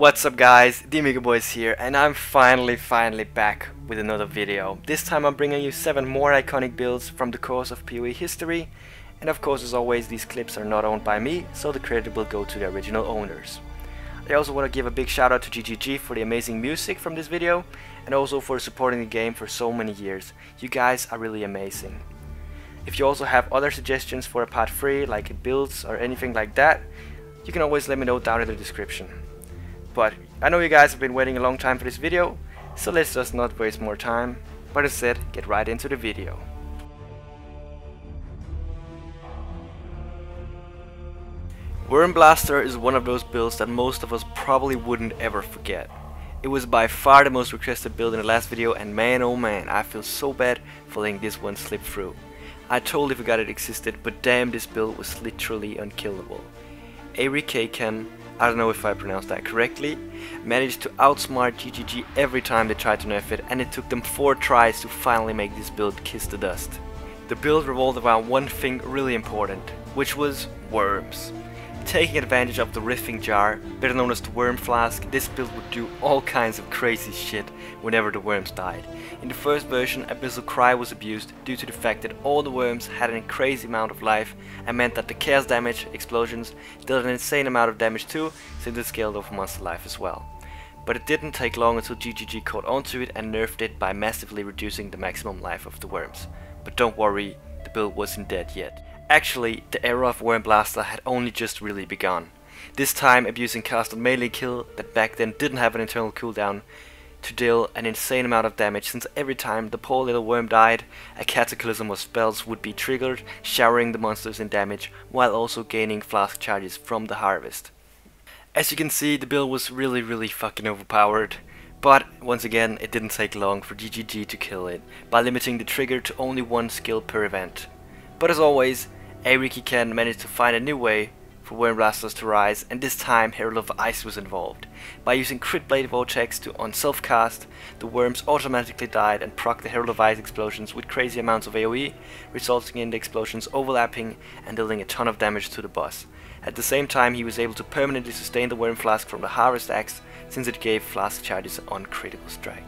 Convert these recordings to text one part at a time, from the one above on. What's up guys, the AmigoBoys here, and I'm finally back with another video. This time I'm bringing you 7 more iconic builds from the course of PoE history, and of course as always these clips are not owned by me, so the credit will go to the original owners. I also want to give a big shout out to GGG for the amazing music from this video, and also for supporting the game for so many years. You guys are really amazing. If you also have other suggestions for a part 3, like builds or anything like that, you can always let me know down in the description. But I know you guys have been waiting a long time for this video, so let's just not waste more time, but instead get right into the video. Wyrmblaster is one of those builds that most of us probably wouldn't ever forget. It was by far the most requested build in the last video, and man oh man, I feel so bad for letting this one slip through. I totally forgot it existed, but damn, this build was literally unkillable. Eirikeiken, I don't know if I pronounced that correctly, managed to outsmart GGG every time they tried to nerf it, and it took them 4 tries to finally make this build kiss the dust. The build revolved around one thing really important, which was worms. Taking advantage of the Riffing Jar, better known as the Worm Flask, this build would do all kinds of crazy shit whenever the worms died. In the first version, Abyssal Cry was abused due to the fact that all the worms had an crazy amount of life and meant that the chaos damage explosions dealt an insane amount of damage too, since it scaled off monster life as well. But it didn't take long until GGG caught onto it and nerfed it by massively reducing the maximum life of the worms. But don't worry, the build wasn't dead yet. Actually, the era of Wyrmblaster had only just really begun. This time abusing cast on melee kill that back then didn't have an internal cooldown to deal an insane amount of damage, since every time the poor little worm died, a cataclysm of spells would be triggered, showering the monsters in damage while also gaining flask charges from the harvest. As you can see, the build was really fucking overpowered. But once again, it didn't take long for GGG to kill it by limiting the trigger to only 1 skill per event. But as always, Eirikeiken managed to find a new way for Wyrmblasters to rise, and this time Herald of Ice was involved. By using Krip Blade Vortex on self-cast, the worms automatically died and procced the Herald of Ice explosions with crazy amounts of AoE, resulting in the explosions overlapping and dealing a ton of damage to the boss. At the same time, he was able to permanently sustain the Worm Flask from the Harvest Axe, since it gave flask charges on critical strike.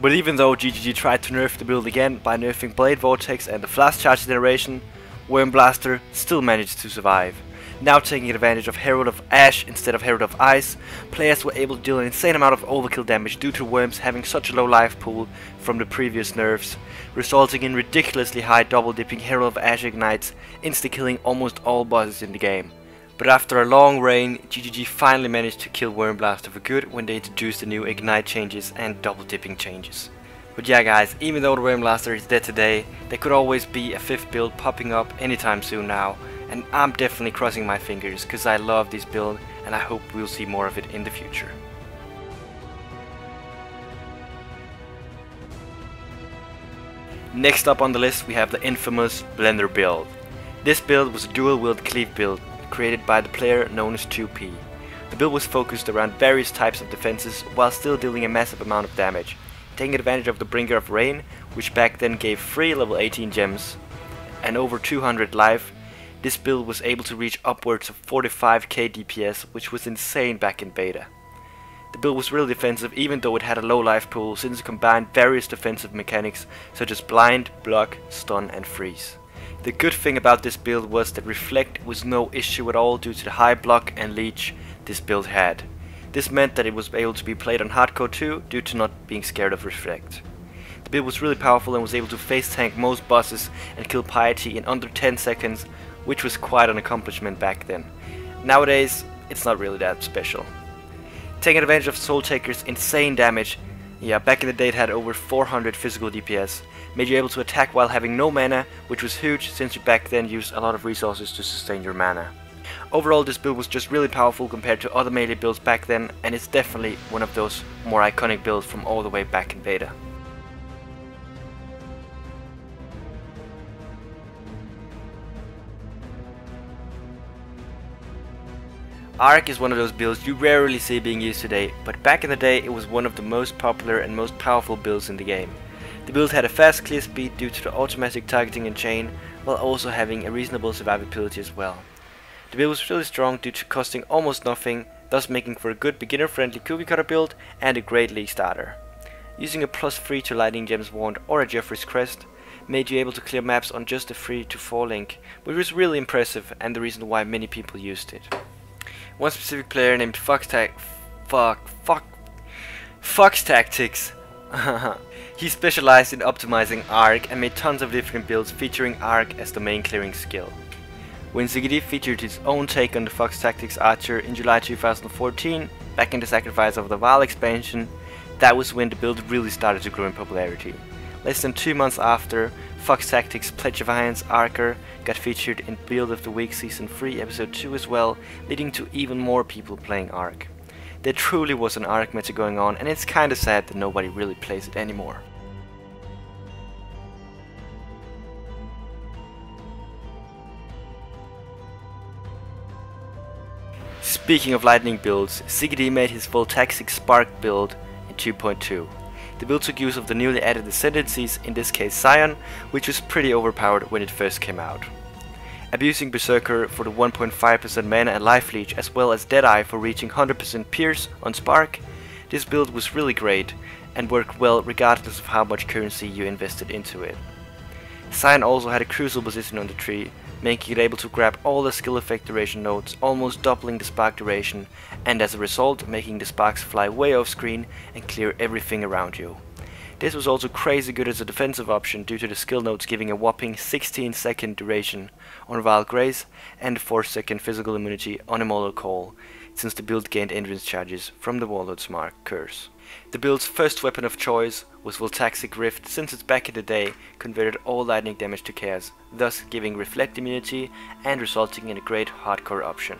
But even though GGG tried to nerf the build again by nerfing Blade Vortex and the flash charge generation, Wyrmblaster still managed to survive. Now taking advantage of Herald of Ash instead of Herald of Ice, players were able to deal an insane amount of overkill damage due to worms having such a low life pool from the previous nerfs, resulting in ridiculously high double dipping Herald of Ash ignites, insta-killing almost all bosses in the game. But after a long reign, GGG finally managed to kill Wyrmblaster for good when they introduced the new ignite changes and double dipping changes. But yeah guys, even though the Wyrmblaster is dead today, there could always be a 5th build popping up anytime soon now, and I'm definitely crossing my fingers cause I love this build and I hope we'll see more of it in the future. Next up on the list we have the infamous Blender build. This build was a dual wield cleave build, created by the player known as 2P. The build was focused around various types of defenses while still dealing a massive amount of damage, taking advantage of the Bringer of Rain, which back then gave 3 level 18 gems and over 200 life. This build was able to reach upwards of 45k DPS, which was insane back in beta. The build was really defensive even though it had a low life pool, since it combined various defensive mechanics such as blind, block, stun and freeze. The good thing about this build was that Reflect was no issue at all due to the high block and leech this build had. This meant that it was able to be played on hardcore too, due to not being scared of Reflect. The build was really powerful and was able to face tank most bosses and kill Piety in under 10 seconds, which was quite an accomplishment back then. Nowadays, it's not really that special. Taking advantage of Soul Taker's insane damage, yeah, back in the day it had over 400 physical DPS, made you able to attack while having no mana, which was huge since you back then used a lot of resources to sustain your mana. Overall, this build was just really powerful compared to other melee builds back then, and it's definitely one of those more iconic builds from all the way back in beta. Arc is one of those builds you rarely see being used today, but back in the day it was one of the most popular and most powerful builds in the game. The build had a fast clear speed due to the automatic targeting and chain, while also having a reasonable survivability as well. The build was really strong due to costing almost nothing, thus making for a good beginner-friendly cookie cutter build and a great league starter. Using a +3 to Lightning Gems Wand or a Jeffress Crest made you able to clear maps on just a 3 to 4 link, which was really impressive and the reason why many people used it. One specific player named Fox Tactics. He specialized in optimizing Arc and made tons of different builds featuring Arc as the main clearing skill. When ZiggyD featured his own take on the Fox Tactics Archer in July 2014, back in the Sacrifice of the Vaal expansion, that was when the build really started to grow in popularity. Less than 2 months after, Fox Tactics Pledge of Alliance Archer got featured in Build of the Week Season 3 Episode 2 as well, leading to even more people playing Arc. There truly was an Arc meta going on, and it's kinda sad that nobody really plays it anymore. Speaking of lightning builds, ZiggyD made his Voltaxic Spark build in 2.2. The build took use of the newly added ascendancies, in this case Scion, which was pretty overpowered when it first came out. Abusing Berserker for the 1.5% mana and life leech, as well as Deadeye for reaching 100% pierce on Spark, this build was really great and worked well regardless of how much currency you invested into it. Scion also had a crucial position on the tree, making it able to grab all the skill effect duration nodes, almost doubling the spark duration, and as a result making the sparks fly way off screen and clear everything around you. This was also crazy good as a defensive option due to the skill nodes giving a whopping 16-second duration on Vile Grace and 4-second physical immunity on Immortal Call, since the build gained endurance charges from the Warlord's mark curse. The build's first weapon of choice was Voltaxic Rift, since it's back in the day converted all lightning damage to chaos, thus giving reflect immunity and resulting in a great hardcore option.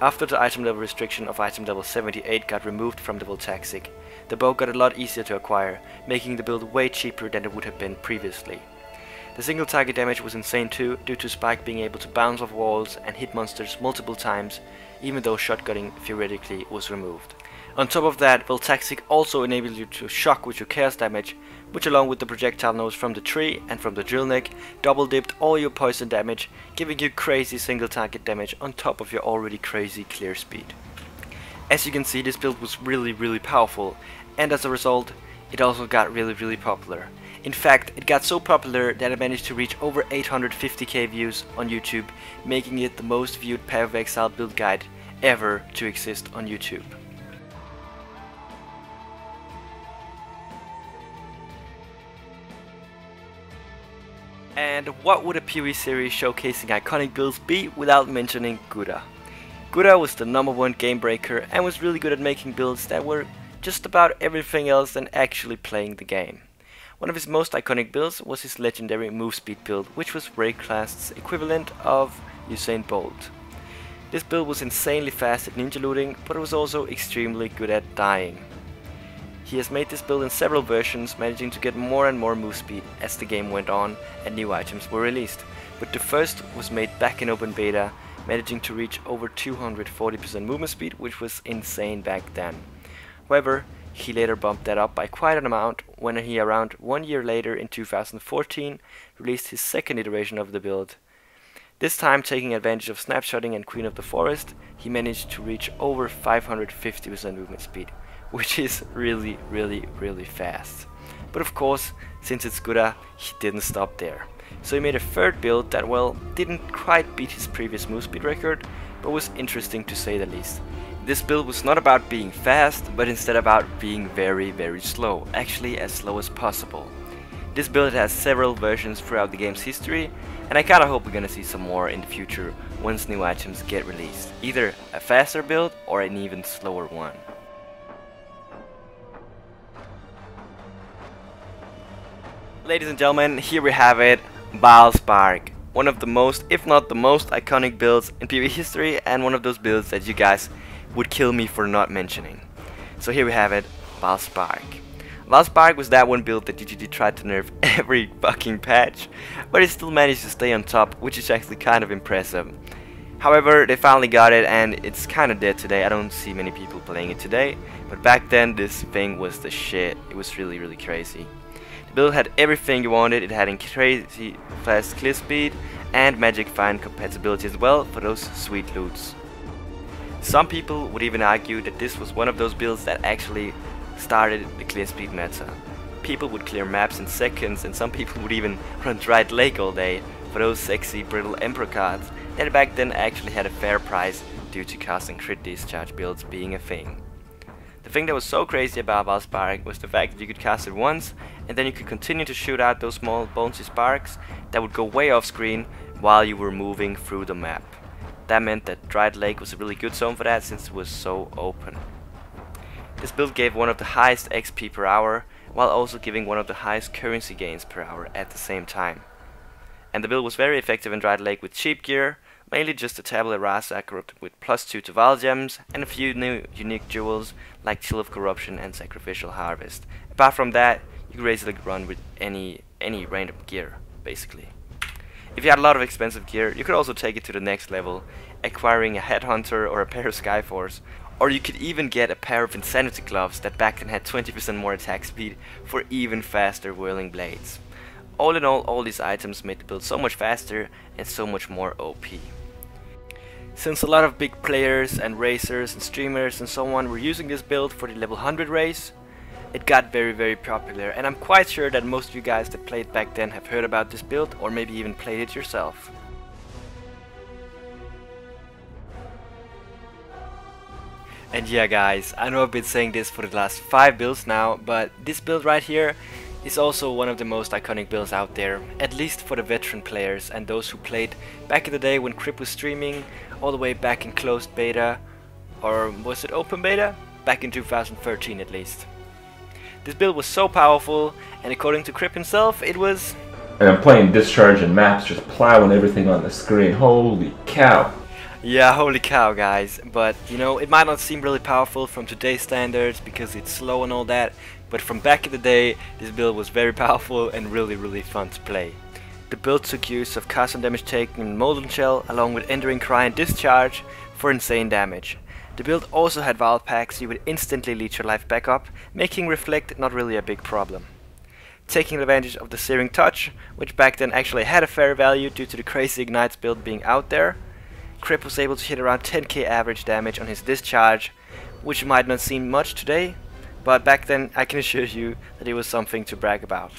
After the item level restriction of item level 78 got removed from the Voltaxic, the bow got a lot easier to acquire, making the build way cheaper than it would have been previously. The single target damage was insane too, due to Spike being able to bounce off walls and hit monsters multiple times, even though shotgunning theoretically was removed. On top of that, Voltaxic also enabled you to shock with your chaos damage, which along with the projectile nodes from the tree and from the drill neck, double dipped all your poison damage, giving you crazy single target damage on top of your already crazy clear speed. As you can see, this build was really powerful, and as a result it also got really popular. In fact, it got so popular that it managed to reach over 850k views on YouTube, making it the most viewed Path of Exile build guide ever to exist on YouTube. And what would a PoE series showcasing iconic builds be without mentioning Ghudda? Ghudda was the #1 game breaker and was really good at making builds that were just about everything else than actually playing the game. One of his most iconic builds was his legendary move speed build, which was Rayclast's equivalent of Usain Bolt. This build was insanely fast at ninja looting, but it was also extremely good at dying. He has made this build in several versions, managing to get more and more move speed as the game went on and new items were released, but the first was made back in open beta, managing to reach over 240% movement speed, which was insane back then. However, he later bumped that up by quite an amount when he, around 1 year later in 2014, released his second iteration of the build. This time taking advantage of snapshotting and Queen of the Forest, he managed to reach over 550% movement speed, which is really fast. But of course, since it's Ghudda, he didn't stop there. So he made a third build that, well, didn't quite beat his previous move speed record, but was interesting to say the least. This build was not about being fast, but instead about being very slow, actually as slow as possible. This build has several versions throughout the game's history, and I kinda hope we're gonna see some more in the future once new items get released. Either a faster build or an even slower one. Ladies and gentlemen, here we have it, Vaal Spark. One of the most, if not the most, iconic builds in PoE history, and one of those builds that you guys would kill me for not mentioning. So here we have it, Vaal Spark. Vaal Spark was that one build that GGG tried to nerf every fucking patch, but it still managed to stay on top, which is actually kind of impressive. However, they finally got it, and it's kind of dead today. I don't see many people playing it today, but back then this thing was the shit. It was really crazy. The build had everything you wanted. It had crazy fast clear speed and magic find compatibility as well for those sweet loots. Some people would even argue that this was one of those builds that actually started the clear speed meta. People would clear maps in seconds, and some people would even run Dried Lake all day for those sexy brittle Emperor cards that back then actually had a fair price due to cast and crit discharge builds being a thing. The thing that was so crazy about Vaal Spark was the fact that you could cast it once and then you could continue to shoot out those small bouncy sparks that would go way off screen while you were moving through the map. That meant that Dried Lake was a really good zone for that since it was so open. This build gave one of the highest XP per hour while also giving one of the highest currency gains per hour at the same time. And the build was very effective in Dried Lake with cheap gear, mainly just a Tabula Rasa corrupted with +2 to Vaal gems and a few new unique jewels like Chill of Corruption and Sacrificial Harvest. Apart from that, you could basically run with any random gear, basically. If you had a lot of expensive gear, you could also take it to the next level, acquiring a Headhunter or a pair of Skyforce, or you could even get a pair of Insanity Gloves that back then had 20% more attack speed for even faster whirling blades. All in all these items made the build so much faster and so much more OP. Since a lot of big players and racers and streamers and so on were using this build for the level 100 race, it got very popular, and I'm quite sure that most of you guys that played back then have heard about this build or maybe even played it yourself. And yeah guys, I know I've been saying this for the last 5 builds now, but this build right here is also one of the most iconic builds out there, at least for the veteran players and those who played back in the day when Krip was streaming, all the way back in closed beta, or was it open beta? Back in 2013 at least. This build was so powerful, and according to Krip himself, it was... And I'm playing Discharge and maps, just plowing everything on the screen, holy cow! Yeah, holy cow guys, but you know, it might not seem really powerful from today's standards because it's slow and all that, but from back in the day, this build was very powerful and really fun to play. The build took use of custom damage taken in Molten Shell along with Enduring Cry and Discharge for insane damage. The build also had Vial Packs, you would instantly leech your life back up, making Reflect not really a big problem. Taking advantage of the Searing Touch, which back then actually had a fair value due to the crazy Ignites build being out there, Krip was able to hit around 10k average damage on his Discharge, which might not seem much today, but back then I can assure you that it was something to brag about.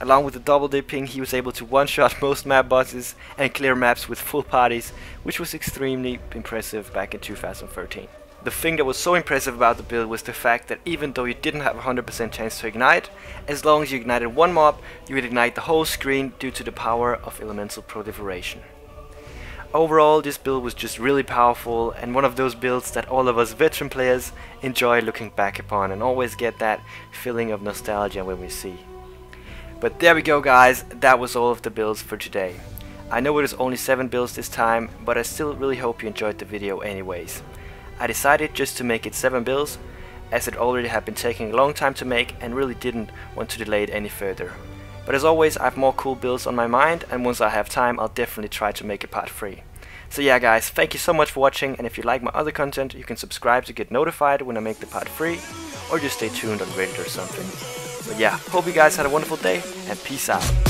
Along with the double dipping, he was able to one-shot most map bosses and clear maps with full parties, which was extremely impressive back in 2013. The thing that was so impressive about the build was the fact that even though you didn't have a 100% chance to ignite, as long as you ignited one mob, you would ignite the whole screen due to the power of elemental proliferation. Overall, this build was just really powerful and one of those builds that all of us veteran players enjoy looking back upon and always get that feeling of nostalgia when we see. But there we go guys, that was all of the builds for today. I know it was only 7 builds this time, but I still really hope you enjoyed the video anyways. I decided just to make it 7 builds, as it already had been taking a long time to make and really didn't want to delay it any further. But as always, I have more cool builds on my mind, and once I have time, I'll definitely try to make a part 3. So yeah guys, thank you so much for watching, and if you like my other content, you can subscribe to get notified when I make the part 3, or just stay tuned on Reddit or something. But yeah, hope you guys had a wonderful day, and peace out.